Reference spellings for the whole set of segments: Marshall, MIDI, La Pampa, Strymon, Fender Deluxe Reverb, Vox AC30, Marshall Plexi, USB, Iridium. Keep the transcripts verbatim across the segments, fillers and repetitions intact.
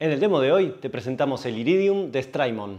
En el demo de hoy te presentamos el Iridium de Strymon.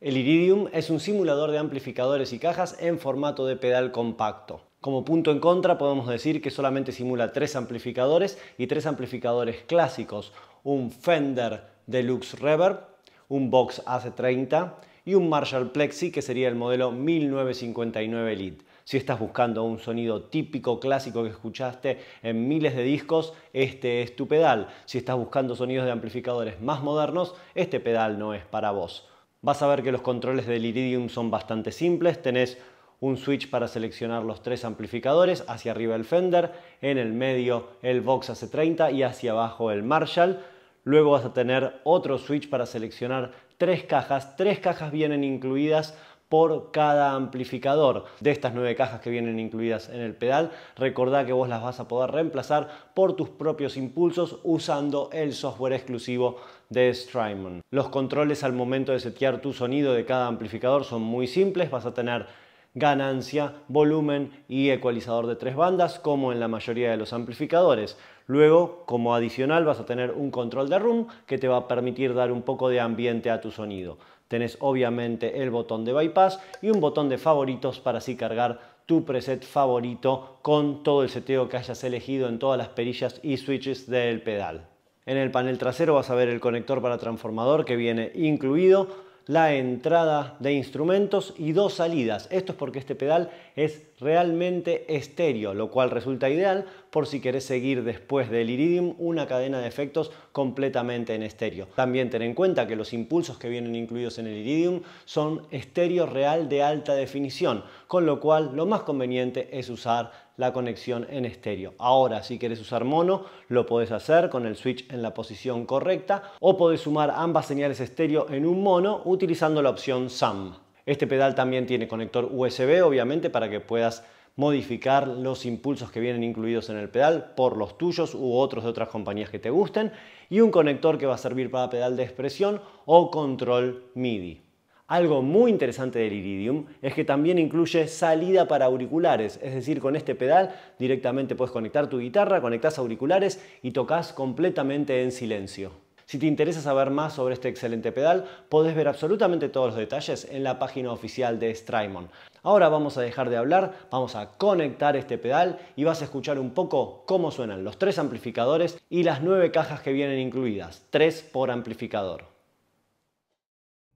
El Iridium es un simulador de amplificadores y cajas en formato de pedal compacto. Como punto en contra podemos decir que solamente simula tres amplificadores y tres amplificadores clásicos, un Fender Deluxe Reverb, un Vox A C treinta y un Marshall Plexi, que sería el modelo mil novecientos cincuenta y nueve Elite. Si estás buscando un sonido típico clásico que escuchaste en miles de discos, este es tu pedal. Si estás buscando sonidos de amplificadores más modernos, este pedal no es para vos. Vas a ver que los controles del Iridium son bastante simples. Tenés un switch para seleccionar los tres amplificadores, hacia arriba el Fender, en el medio el Vox A C treinta y hacia abajo el Marshall. Luego vas a tener otro switch para seleccionar tres cajas. Tres cajas vienen incluidas por cada amplificador. De estas nueve cajas que vienen incluidas en el pedal, recordá que vos las vas a poder reemplazar por tus propios impulsos usando el software exclusivo de Strymon. Los controles al momento de setear tu sonido de cada amplificador son muy simples. Vas a tener ganancia, volumen y ecualizador de tres bandas, como en la mayoría de los amplificadores. Luego, como adicional, vas a tener un control de room que te va a permitir dar un poco de ambiente a tu sonido. Tenés obviamente el botón de bypass y un botón de favoritos para así cargar tu preset favorito con todo el seteo que hayas elegido en todas las perillas y switches del pedal. En el panel trasero vas a ver el conector para transformador que viene incluido, la entrada de instrumentos y dos salidas. Esto es porque este pedal es realmente estéreo, lo cual resulta ideal por si querés seguir después del Iridium una cadena de efectos completamente en estéreo. También ten en cuenta que los impulsos que vienen incluidos en el Iridium son estéreo real de alta definición, con lo cual lo más conveniente es usar la conexión en estéreo. Ahora, si querés usar mono, lo podés hacer con el switch en la posición correcta, o podés sumar ambas señales estéreo en un mono utilizando la opción S A M. Este pedal también tiene conector U S B, obviamente, para que puedas modificar los impulsos que vienen incluidos en el pedal por los tuyos u otros de otras compañías que te gusten, y un conector que va a servir para pedal de expresión o control MIDI. Algo muy interesante del Iridium es que también incluye salida para auriculares, es decir, con este pedal directamente puedes conectar tu guitarra, conectás auriculares y tocas completamente en silencio. Si te interesa saber más sobre este excelente pedal, podés ver absolutamente todos los detalles en la página oficial de Strymon. Ahora vamos a dejar de hablar, vamos a conectar este pedal y vas a escuchar un poco cómo suenan los tres amplificadores y las nueve cajas que vienen incluidas, tres por amplificador.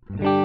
Thank you.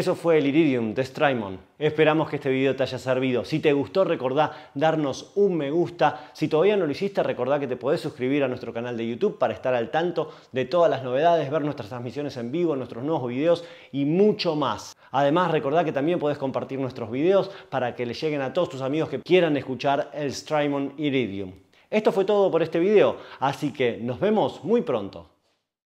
Eso fue el Iridium de Strymon. Esperamos que este video te haya servido. Si te gustó, recordá darnos un me gusta. Si todavía no lo hiciste, recordá que te podés suscribir a nuestro canal de YouTube para estar al tanto de todas las novedades, ver nuestras transmisiones en vivo, nuestros nuevos videos y mucho más. Además, recordá que también podés compartir nuestros videos para que le lleguen a todos tus amigos que quieran escuchar el Strymon Iridium. Esto fue todo por este video, así que nos vemos muy pronto.